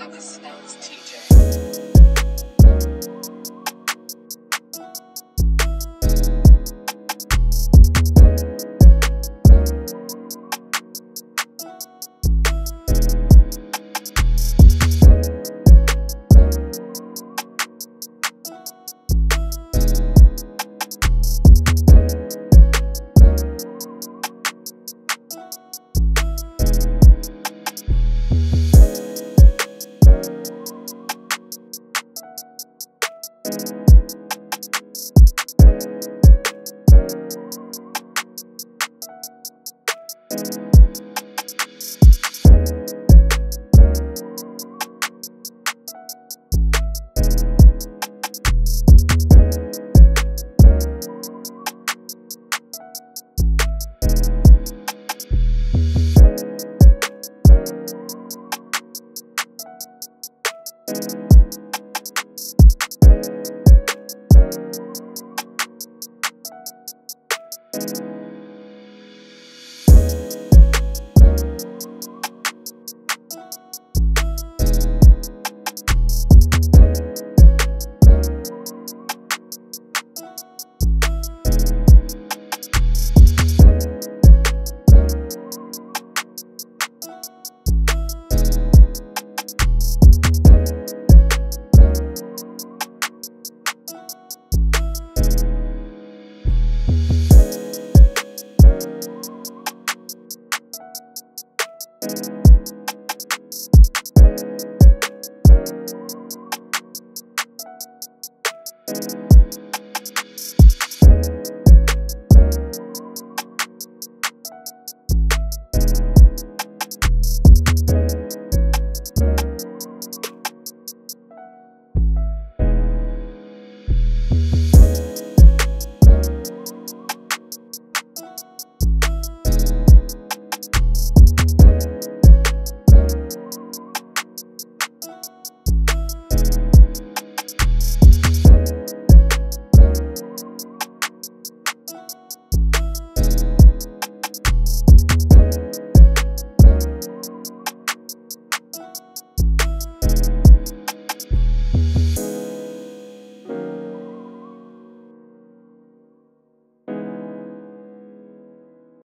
and the smells too.